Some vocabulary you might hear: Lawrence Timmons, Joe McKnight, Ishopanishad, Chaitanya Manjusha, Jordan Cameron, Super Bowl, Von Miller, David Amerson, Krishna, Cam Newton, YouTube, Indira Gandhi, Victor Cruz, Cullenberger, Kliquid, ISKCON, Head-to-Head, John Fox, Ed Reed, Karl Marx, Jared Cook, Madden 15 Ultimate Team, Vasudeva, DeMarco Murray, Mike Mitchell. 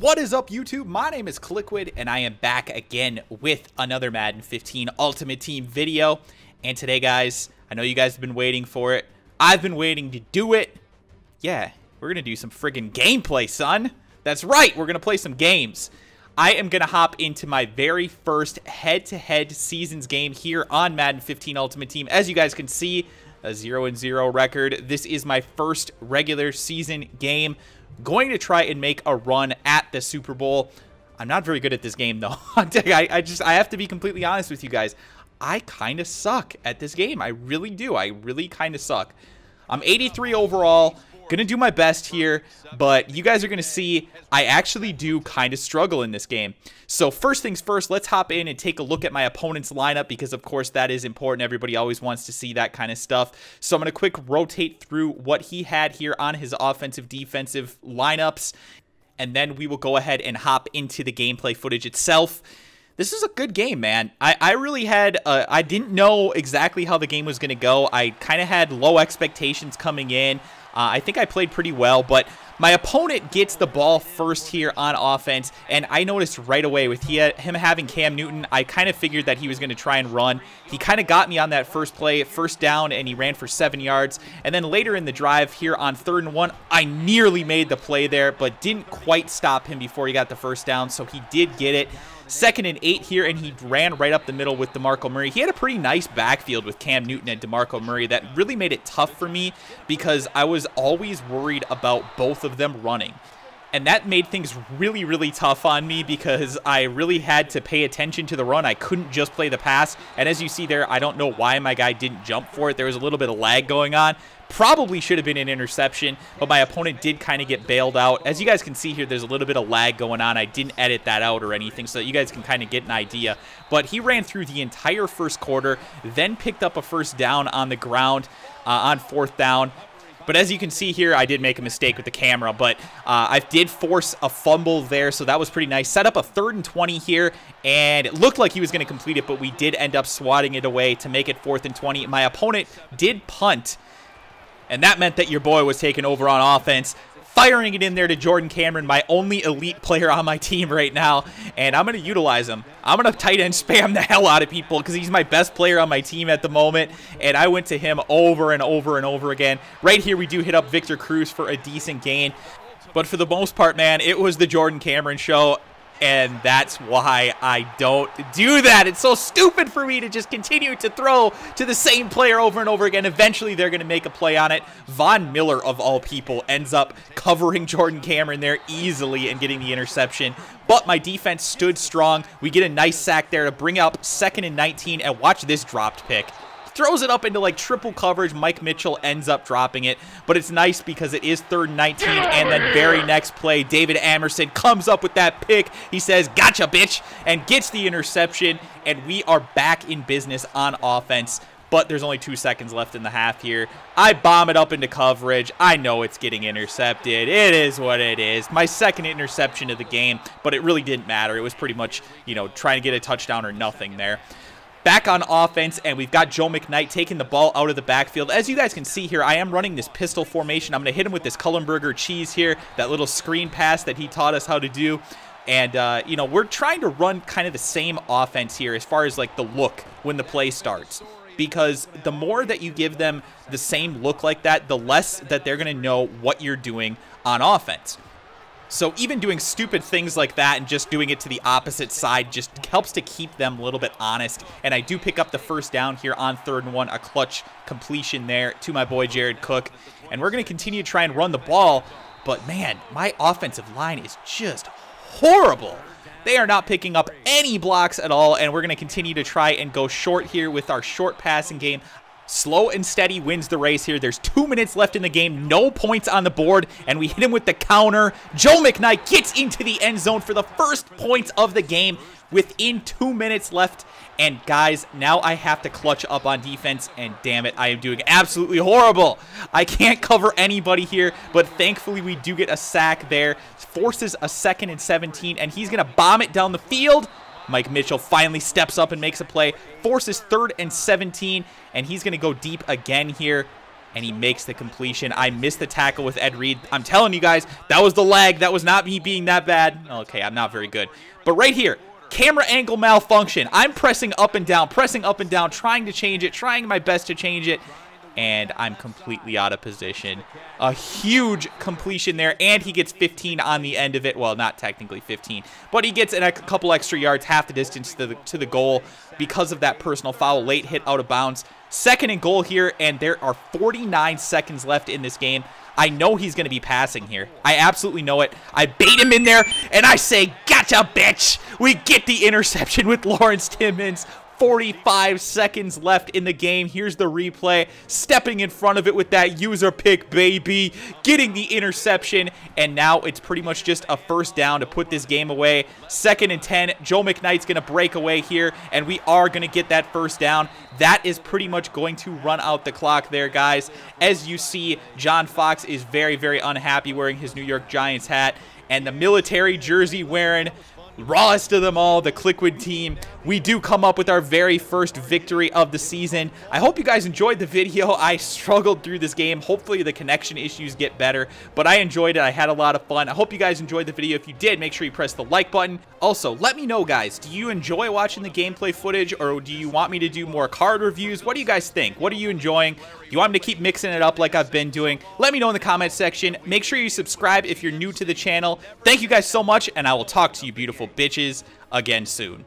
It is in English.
What is up, YouTube? My name is Kliquid, and I am back again with another Madden 15 Ultimate Team video. And today, guys, I know you guys have been waiting for it. I've been waiting to do it. Yeah, we're going to do some friggin' gameplay, son. That's right, we're going to play some games. I am going to hop into my very first head-to-head seasons game here on Madden 15 Ultimate Team. As you guys can see, a 0-0 record. This is my first regular season game. Going to try and make a run at the Super Bowl. I'm not very good at this game, though. I have to be completely honest with you guys. I kind of suck at this game. I really do. I really kind of suck. I'm 83 overall. Going to do my best here, but you guys are going to see I actually do kind of struggle in this game. So first things first, let's hop in and take a look at my opponent's lineup because, of course, that is important. Everybody always wants to see that kind of stuff. So I'm going to quick rotate through what he had here on his offensive, defensive lineups, and then we will go ahead and hop into the gameplay footage itself. This is a good game, man. I really had, I didn't know exactly how the game was going to go. I kind of had low expectations coming in. I think I played pretty well, but my opponent gets the ball first here on offense, and I noticed right away with him having Cam Newton, I kind of figured that he was going to try and run. He kind of got me on that first play, first down, and he ran for 7 yards. And then later in the drive here on 3rd and 1, I nearly made the play there, but didn't quite stop him before he got the first down, so he did get it. 2nd and 8 here, and he ran right up the middle with DeMarco Murray. He had a pretty nice backfield with Cam Newton and DeMarco Murray. That really made it tough for me because I was always worried about both of them running. And that made things really, really tough on me because I really had to pay attention to the run. I couldn't just play the pass. And as you see there, I don't know why my guy didn't jump for it. There was a little bit of lag going on. Probably should have been an interception, but my opponent did kind of get bailed out. As you guys can see here, there's a little bit of lag going on. I didn't edit that out or anything so that you guys can kind of get an idea. But he ran through the entire first quarter, then picked up a first down on the ground on 4th down. But as you can see here, I did make a mistake with the camera, but I did force a fumble there, so that was pretty nice. Set up a 3rd and 20 here, and it looked like he was going to complete it, but we did end up swatting it away to make it 4th and 20. My opponent did punt, and that meant that your boy was taking over on offense, firing it in there to Jordan Cameron, my only elite player on my team right now, and I'm going to utilize him. I'm going to tight end spam the hell out of people because he's my best player on my team at the moment, and I went to him over and over and over again. Right here, we do hit up Victor Cruz for a decent gain, but for the most part, man, it was the Jordan Cameron show, and that's why I don't do that. It's so stupid for me to just continue to throw to the same player over and over again. Eventually, they're going to make a play on it. Von Miller, of all people, ends up covering Jordan Cameron there easily and getting the interception. But my defense stood strong. We get a nice sack there to bring up 2nd and 19, and watch this dropped pick. Throws it up into like triple coverage. Mike Mitchell ends up dropping it, but it's nice because it is 3rd and 19, and then very next play, David Amerson comes up with that pick. He says, "Gotcha, bitch," and gets the interception, and we are back in business on offense, but there's only 2 seconds left in the half here. I bomb it up into coverage. I know it's getting intercepted. It is what it is. My 2nd interception of the game, but it really didn't matter. It was pretty much, you know, trying to get a touchdown or nothing there. Back on offense, and we've got Joe McKnight taking the ball out of the backfield. As you guys can see here, I am running this pistol formation. I'm going to hit him with this Cullenberger cheese here, that little screen pass that he taught us how to do. And, you know, we're trying to run kind of the same offense here as far as, like, the look when the play starts. Because the more that you give them the same look like that, the less that they're going to know what you're doing on offense. So even doing stupid things like that and just doing it to the opposite side just helps to keep them a little bit honest. And I do pick up the first down here on 3rd and 1, a clutch completion there to my boy Jared Cook. And we're going to continue to try and run the ball. But, man, my offensive line is just horrible. They are not picking up any blocks at all. And we're going to continue to try and go short here with our short passing game. Slow and steady wins the race here. There's 2 minutes left in the game. No points on the board, and we hit him with the counter. Joe McKnight gets into the end zone for the first points of the game within 2 minutes left. And, guys, now I have to clutch up on defense, and damn it, I am doing absolutely horrible. I can't cover anybody here, but thankfully we do get a sack there. Forces a 2nd and 17, and he's going to bomb it down the field. Mike Mitchell finally steps up and makes a play, forces 3rd and 17, and he's going to go deep again here. and he makes the completion. I missed the tackle with Ed Reed. I'm telling you guys, that was the lag. That was not me being that bad. Okay, I'm not very good. But right here, camera angle malfunction. I'm pressing up and down, trying to change it, trying my best to change it, and I'm completely out of position. A huge completion there, and he gets 15 on the end of it. Well, not technically 15, but he gets a couple extra yards, half the distance to the goal because of that personal foul, late hit out of bounds. Second and goal here, and there are 49 seconds left in this game. I know he's going to be passing here. I absolutely know it. I bait him in there, and I say, gotcha, bitch. We get the interception with Lawrence Timmons. 45 seconds left in the game. Here's the replay. Stepping in front of it with that user pick, baby. Getting the interception. And now it's pretty much just a first down to put this game away. Second and 10. Joe McKnight's going to break away here. And we are going to get that first down. That is pretty much going to run out the clock there, guys. As you see, John Fox is very, very unhappy wearing his New York Giants hat. And the military jersey wearing rawest of them all, the Kliquid team. We do come up with our very first victory of the season. I hope you guys enjoyed the video. I struggled through this game. Hopefully the connection issues get better, but I enjoyed it. I had a lot of fun. I hope you guys enjoyed the video. If you did, make sure you press the like button. Also, let me know, guys, do you enjoy watching the gameplay footage, or do you want me to do more card reviews? What do you guys think? What are you enjoying? You want me to keep mixing it up like I've been doing? Let me know in the comment section. Make sure you subscribe if you're new to the channel. Thank you guys so much, and I will talk to you beautiful bitches again soon.